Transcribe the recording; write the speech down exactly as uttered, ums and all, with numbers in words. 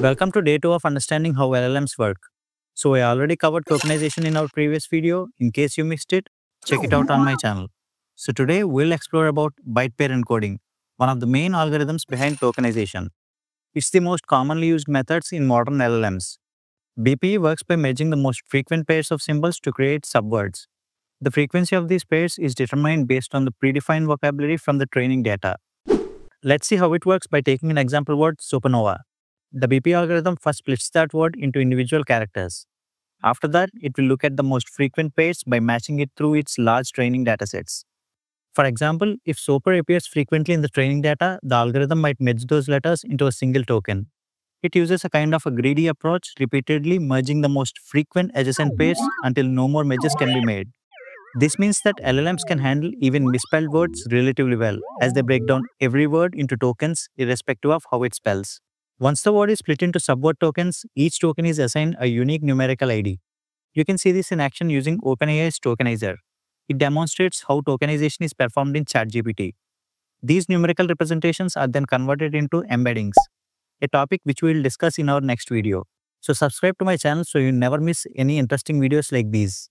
Welcome to day two of understanding how L L Ms work. So I already covered tokenization in our previous video. In case you missed it, check it out on my channel. So today we'll explore about byte pair encoding, one of the main algorithms behind tokenization. It's the most commonly used methods in modern L L Ms. B P E works by merging the most frequent pairs of symbols to create subwords. The frequency of these pairs is determined based on the predefined vocabulary from the training data. Let's see how it works by taking an example word supernova. The B P E algorithm first splits that word into individual characters. After that, it will look at the most frequent pairs by matching it through its large training datasets. For example, if super appears frequently in the training data, the algorithm might merge those letters into a single token. It uses a kind of a greedy approach, repeatedly merging the most frequent adjacent pairs until no more merges can be made. This means that L L Ms can handle even misspelled words relatively well, as they break down every word into tokens irrespective of how it spells. Once the word is split into subword tokens, each token is assigned a unique numerical I D. You can see this in action using OpenAI's tokenizer. It demonstrates how tokenization is performed in ChatGPT. These numerical representations are then converted into embeddings, a topic which we will discuss in our next video. So subscribe to my channel so you never miss any interesting videos like these.